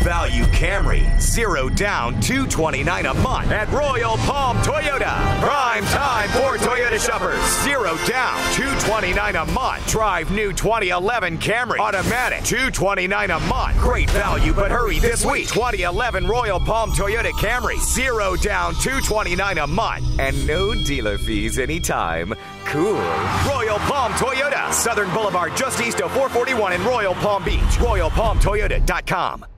value Camry. Zero down, $229 a month at Royal Palm Toyota. Prime time for Toyota shoppers. Zero down, $229 a month. Drive new 2011 Camry. Automatic, $229 a month. Great value, but hurry this week. 2011 Royal Palm Toyota Camry. Zero down, $229 a month. And no dealer fees anytime. Cool. Royal Palm Toyota. Southern Boulevard, just east of 441 in Royal Palm Beach. RoyalPalmToyota.com.